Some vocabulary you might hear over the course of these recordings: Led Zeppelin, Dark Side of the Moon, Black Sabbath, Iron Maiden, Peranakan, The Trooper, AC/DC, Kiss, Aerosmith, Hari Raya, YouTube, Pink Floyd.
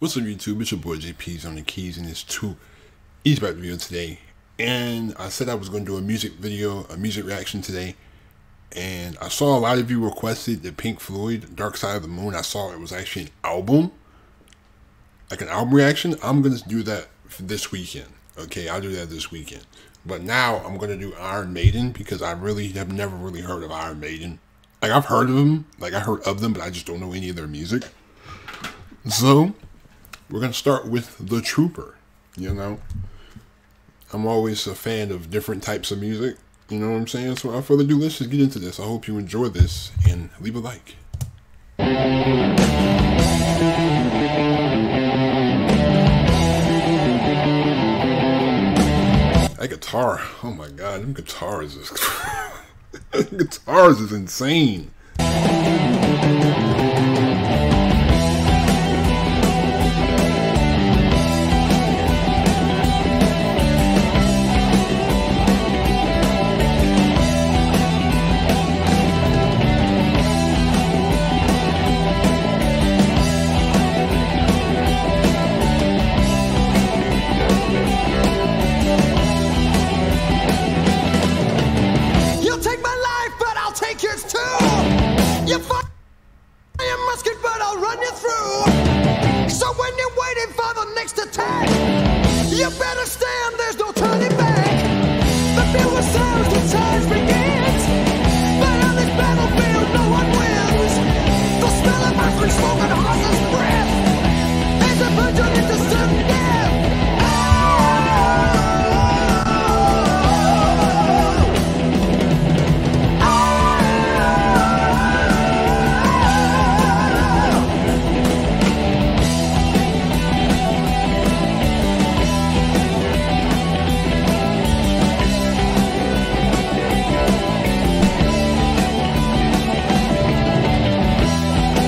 What's up YouTube, it's your boy JP's on the keys, and it's 2E's back video today. And I said I was going to do a music video, a music reaction today. And I saw a lot of you requested the Pink Floyd, Dark Side of the Moon. I saw it was actually an album, like an album reaction. I'm going to do that for this weekend. Okay, I'll do that this weekend. But now I'm going to do Iron Maiden because I really have never really heard of Iron Maiden. Like I've heard of them, like I heard of them, but I just don't know any of their music. So we're going to start with The Trooper, you know. I'm always a fan of different types of music, you know what I'm saying? So without further ado, let's just get into this. I hope you enjoy this, and leave a like. That guitar, oh my god, them guitars is... guitars is insane.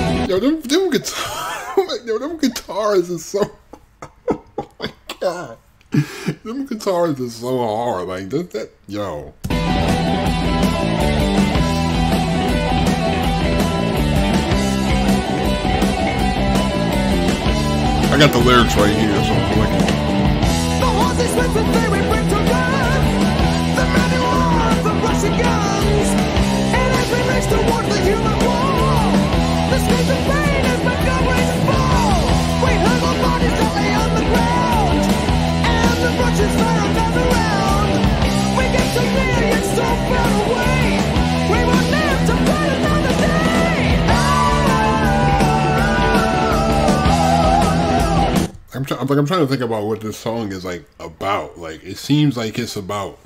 Guitars is so oh my god, them guitars is so hard, like that yo. I got the lyrics right here, so I'm clicking. The horses went from there, we went to run. The men who are the Russian guns, and as we race toward the human wall, the state of pain has become raised. I'm trying to think about what this song is like about. Like it seems like it's about,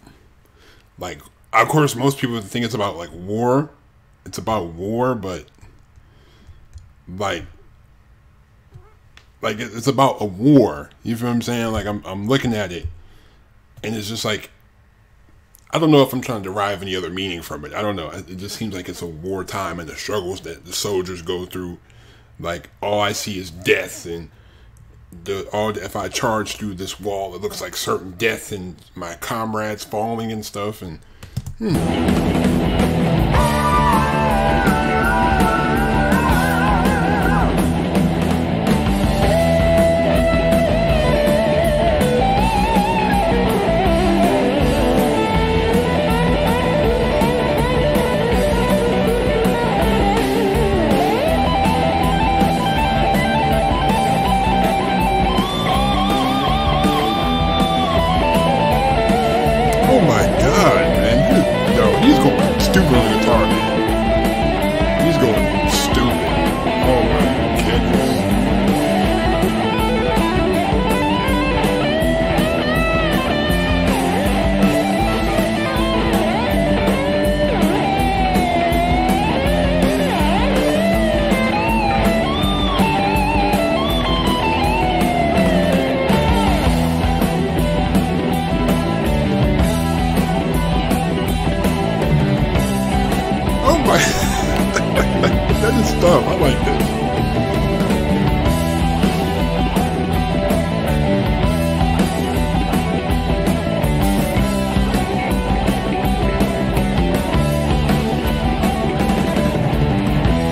like, of course most people think it's about like war. It's about war, but like it's about a war. You feel what I'm saying? Like I'm looking at it, and it's just like, I don't know if I'm trying to derive any other meaning from it. I don't know. It just seems like it's a wartime and the struggles that the soldiers go through. Like all I see is death, and if I charge through this wall, it looks like certain death, and my comrades falling and stuff. And that is stuff. I like this.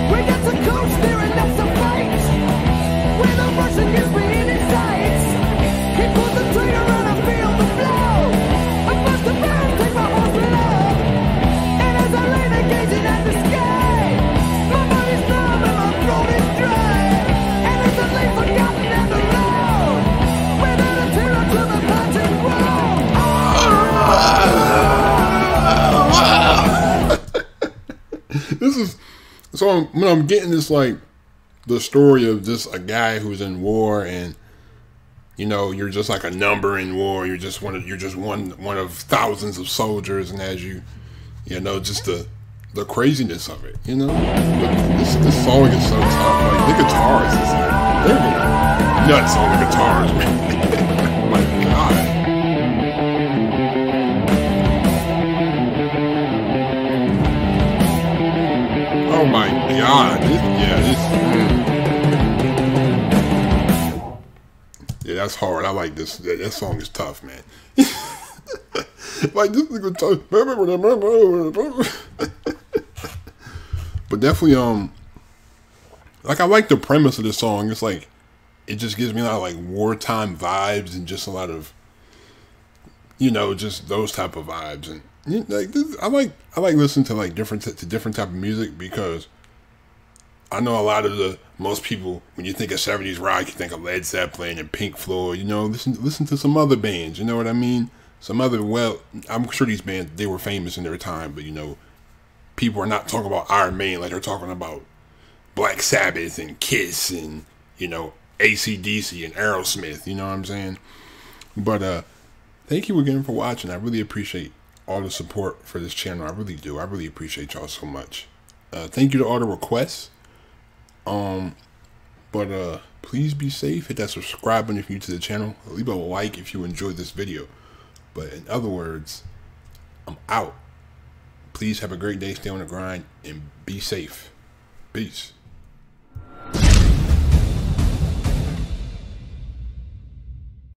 We got some coach there and that's a fight. We're the Russian history. this is, so I'm getting this, like, the story of just a guy who's in war, and you know, you're just like a number in war. You're just one of thousands of soldiers, and as you know, just the craziness of it, you know. This song is so tough. Like the guitars, is like, they're nuts on the guitars, man. My God. Oh my God! Yeah, that's hard. I like this. That song is tough, man. Like this is good tough. But definitely, like I like the premise of this song. It's like it just gives me a lot of like wartime vibes and just a lot of, you know, just those type of vibes. And like this, I like listening to like different type of music, because I know a lot of the most people, when you think of 70s rock, you think of Led Zeppelin and Pink Floyd, you know, listen to some other bands, you know what I mean? Some other, well, I'm sure these bands, they were famous in their time, but you know, people are not talking about Iron Maiden like they're talking about Black Sabbath and Kiss and, you know, AC/DC and Aerosmith, you know what I'm saying? But thank you again for watching. I really appreciate all the support for this channel. I really do. I really appreciate y'all so much. Thank you to all the requests. But please be safe. Hit that subscribe button if you're new to the channel. Leave a like if you enjoyed this video. But in other words, I'm out. Please have a great day. Stay on the grind and be safe. Peace.